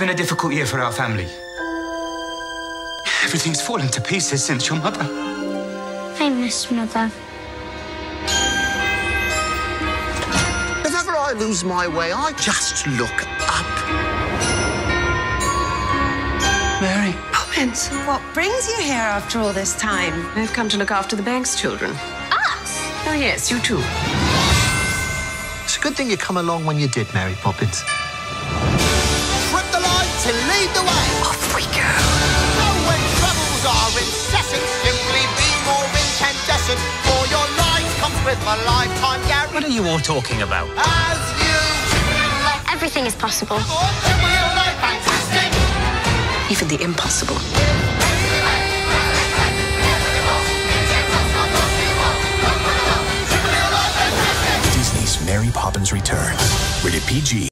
been a difficult year for our family. Everything's fallen to pieces since your mother. I miss Mother. If ever I lose my way, I just look up. Mary Poppins. What brings you here after all this time? I've come to look after the Banks children. Us? Oh, yes, you too. It's a good thing you come along when you did, Mary Poppins. Trip the line to lead the way. Off we go. So when troubles are incessant, simply be more incandescent, for your life comes with a lifetime guarantee. What are you all talking about? As you... Everything is possible. Even the impossible. Mary Poppins Returns. Rated PG.